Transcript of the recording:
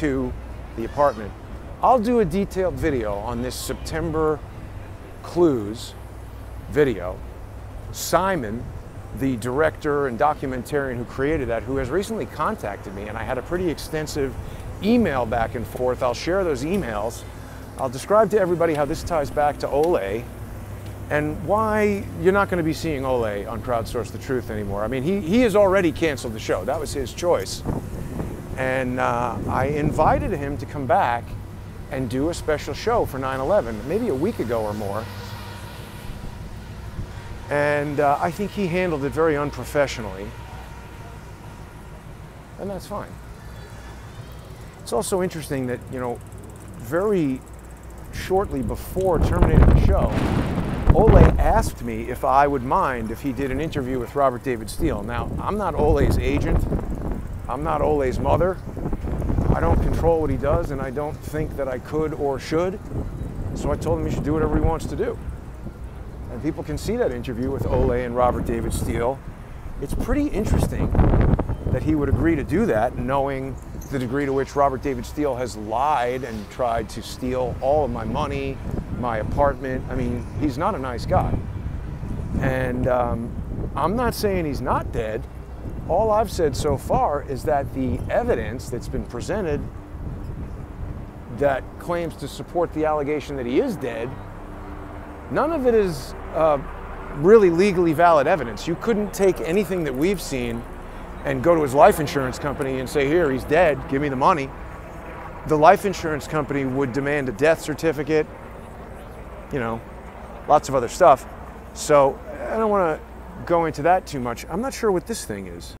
to the apartment. I'll do a detailed video on this September Clues video. Simon, the director and documentarian who created that, who has recently contacted me, and I had a pretty extensive email back and forth. I'll share those emails. I'll describe to everybody how this ties back to Ole and why you're not going to be seeing Ole on Crowdsource the Truth anymore. I mean, he has already canceled the show. That was his choice. And I invited him to come back and do a special show for 9/11, maybe a week ago or more. And I think he handled it very unprofessionally. And that's fine. It's also interesting that, you know, very shortly before terminating the show, Ole asked me if I would mind if he did an interview with Robert David Steele. Now, I'm not Ole's agent. I'm not Ole's mother. I don't control what he does, and I don't think that I could or should. So I told him he should do whatever he wants to do. And people can see that interview with Ole and Robert David Steele. It's pretty interesting that he would agree to do that, knowing the degree to which Robert David Steele has lied and tried to steal all of my money, my apartment. I mean, he's not a nice guy. And I'm not saying he's not dead. All I've said so far is that the evidence that's been presented that claims to support the allegation that he is dead, none of it is really legally valid evidence. You couldn't take anything that we've seen and go to his life insurance company and say, here, he's dead, give me the money. The life insurance company would demand a death certificate, you know, lots of other stuff. So I don't want to go into that too much. I'm not sure what this thing is.